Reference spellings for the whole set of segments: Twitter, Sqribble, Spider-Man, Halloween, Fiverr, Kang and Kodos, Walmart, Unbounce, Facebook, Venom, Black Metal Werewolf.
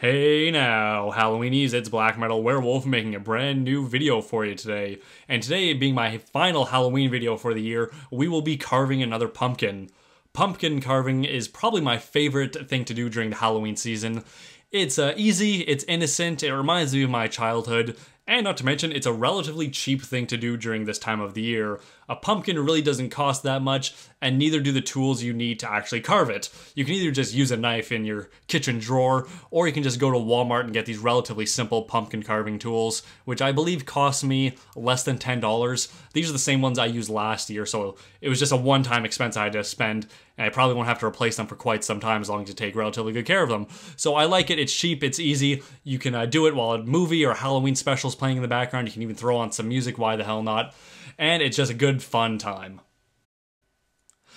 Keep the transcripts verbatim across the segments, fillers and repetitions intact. Hey now, Halloweenies, it's Black Metal Werewolf making a brand new video for you today. And today being my final Halloween video for the year, we will be carving another pumpkin. Pumpkin carving is probably my favorite thing to do during the Halloween season. It's uh, easy, it's innocent, it reminds me of my childhood, and not to mention it's a relatively cheap thing to do during this time of the year. A pumpkin really doesn't cost that much, and neither do the tools you need to actually carve it. You can either just use a knife in your kitchen drawer, or you can just go to Walmart and get these relatively simple pumpkin carving tools, which I believe cost me less than ten dollars. These are the same ones I used last year, so it was just a one-time expense I had to spend, and I probably won't have to replace them for quite some time as long as you take relatively good care of them. So I like it, it's cheap, it's easy, you can uh, do it while a movie or Halloween special's playing in the background, you can even throw on some music, why the hell not, and it's just a good fun time.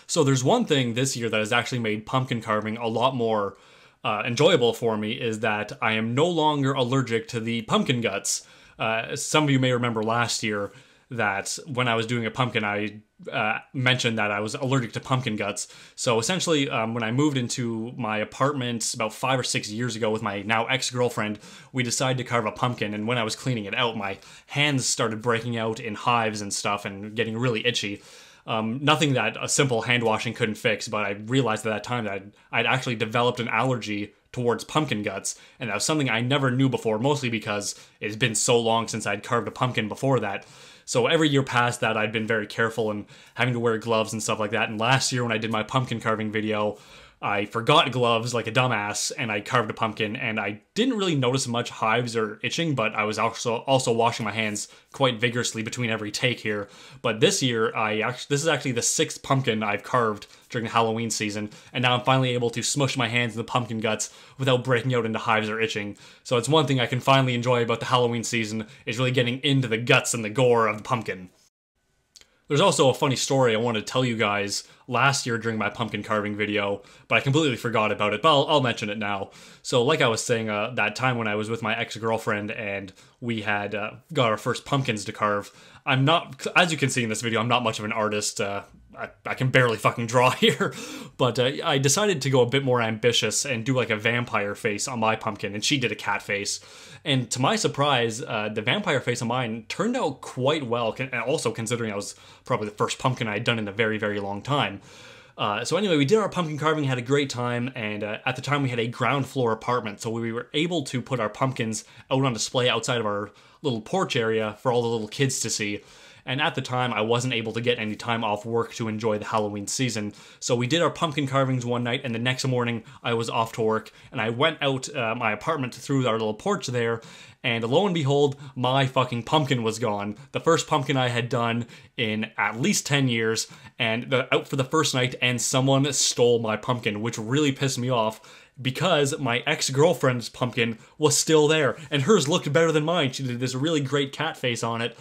So there's one thing this year that has actually made pumpkin carving a lot more uh, enjoyable for me is that I am no longer allergic to the pumpkin guts. Uh, some of you may remember last year that when I was doing a pumpkin, I uh, mentioned that I was allergic to pumpkin guts. So essentially, um, when I moved into my apartment about five or six years ago with my now ex-girlfriend, we decided to carve a pumpkin. And when I was cleaning it out, my hands started breaking out in hives and stuff and getting really itchy. Um, nothing that a simple hand washing couldn't fix, but I realized at that time that I'd, I'd actually developed an allergy towards pumpkin guts, and that was something I never knew before, mostly because it's been so long since I'd carved a pumpkin before that. So every year past that, I'd been very careful and having to wear gloves and stuff like that, and last year when I did my pumpkin carving video, I forgot gloves like a dumbass, and I carved a pumpkin, and I didn't really notice much hives or itching, but I was also also washing my hands quite vigorously between every take here. But this year, I actually this is actually the sixth pumpkin I've carved during the Halloween season, and now I'm finally able to smush my hands in the pumpkin guts without breaking out into hives or itching. So it's one thing I can finally enjoy about the Halloween season, is really getting into the guts and the gore of the pumpkin. There's also a funny story I wanted to tell you guys last year during my pumpkin carving video, but I completely forgot about it, but I'll, I'll mention it now. So like I was saying, uh, that time when I was with my ex-girlfriend and we had uh, got our first pumpkins to carve, I'm not, as you can see in this video, I'm not much of an artist. uh, I, I can barely fucking draw here, but uh, I decided to go a bit more ambitious and do like a vampire face on my pumpkin, and she did a cat face. And to my surprise, uh, the vampire face on mine turned out quite well, and also considering I was probably the first pumpkin I had done in a very, very long time. Uh, so anyway, we did our pumpkin carving, had a great time, and uh, at the time we had a ground floor apartment, so we were able to put our pumpkins out on display outside of our little porch area for all the little kids to see. And at the time, I wasn't able to get any time off work to enjoy the Halloween season. So we did our pumpkin carvings one night, and the next morning, I was off to work. And I went out uh, my apartment through our little porch there, and lo and behold, my fucking pumpkin was gone. The first pumpkin I had done in at least ten years, and the, out for the first night, and someone stole my pumpkin, which really pissed me off, because my ex-girlfriend's pumpkin was still there, and hers looked better than mine. She did this really great cat face on it,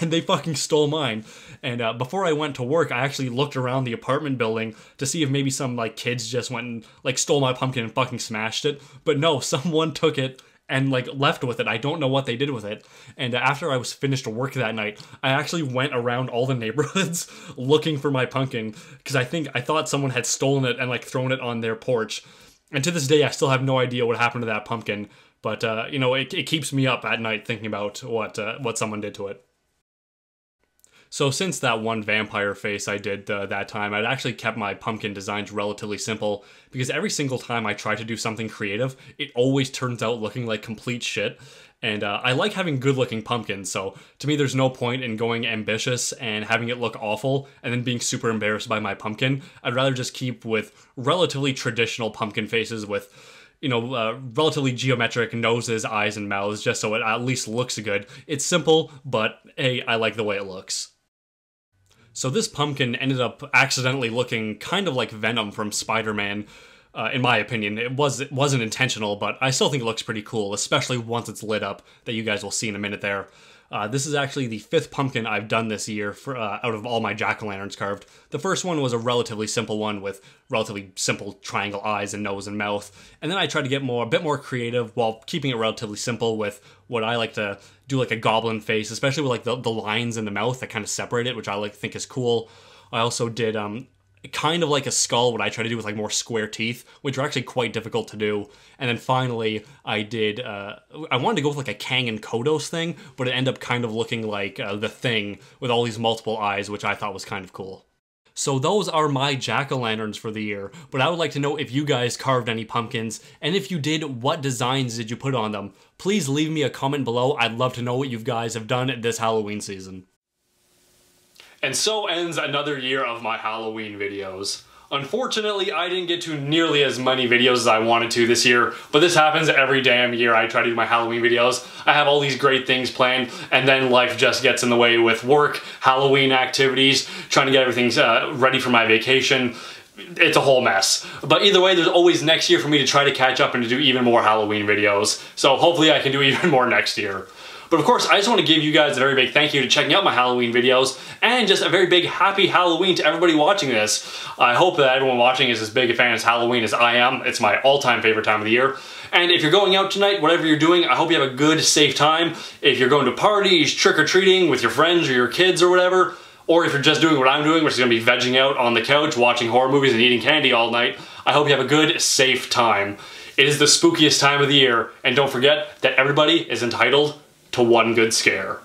and they fucking stole mine. And uh, before I went to work, I actually looked around the apartment building to see if maybe some like kids just went and like stole my pumpkin and fucking smashed it. But no, someone took it and like left with it. I don't know what they did with it. And uh, after I was finished work that night, I actually went around all the neighborhoods looking for my pumpkin, because I think I thought someone had stolen it and like thrown it on their porch. And to this day, I still have no idea what happened to that pumpkin. But uh, you know, it, it keeps me up at night thinking about what uh, what someone did to it. So since that one vampire face I did uh, that time, I'd actually kept my pumpkin designs relatively simple, because every single time I try to do something creative, it always turns out looking like complete shit. And uh, I like having good looking pumpkins, so to me there's no point in going ambitious and having it look awful and then being super embarrassed by my pumpkin. I'd rather just keep with relatively traditional pumpkin faces with, you know, uh, relatively geometric noses, eyes, and mouths, just so it at least looks good. It's simple, but hey, I like the way it looks. So this pumpkin ended up accidentally looking kind of like Venom from Spider-Man, uh, in my opinion. It, was, it wasn't intentional, but I still think it looks pretty cool, especially once it's lit up, that you guys will see in a minute there. Uh, this is actually the fifth pumpkin I've done this year for, uh, out of all my jack-o'-lanterns carved. The first one was a relatively simple one with relatively simple triangle eyes and nose and mouth. And then I tried to get more a bit more creative while keeping it relatively simple with what I like to do, like a goblin face, especially with like the, the lines in the mouth that kind of separate it, which I like think is cool. I also did um, kind of like a skull, what I try to do with like more square teeth, which are actually quite difficult to do. And then finally I did, uh, I wanted to go with like a Kang and Kodos thing, but it ended up kind of looking like uh, The Thing with all these multiple eyes, which I thought was kind of cool. So those are my jack-o'-lanterns for the year, but I would like to know if you guys carved any pumpkins, and if you did, what designs did you put on them? Please leave me a comment below. I'd love to know what you guys have done this Halloween season. And so ends another year of my Halloween videos. Unfortunately, I didn't get to nearly as many videos as I wanted to this year, but this happens every damn year I try to do my Halloween videos. I have all these great things planned, and then life just gets in the way with work, Halloween activities, trying to get everything uh, ready for my vacation. It's a whole mess. But either way, there's always next year for me to try to catch up and to do even more Halloween videos. So hopefully I can do even more next year. But of course, I just want to give you guys a very big thank you to checking out my Halloween videos, and just a very big happy Halloween to everybody watching this. I hope that everyone watching is as big a fan of Halloween as I am. It's my all-time favorite time of the year. And if you're going out tonight, whatever you're doing, I hope you have a good, safe time. If you're going to parties, trick-or-treating with your friends or your kids or whatever, or if you're just doing what I'm doing, which is going to be vegging out on the couch, watching horror movies and eating candy all night, I hope you have a good, safe time. It is the spookiest time of the year, and don't forget that everybody is entitled to one good scare.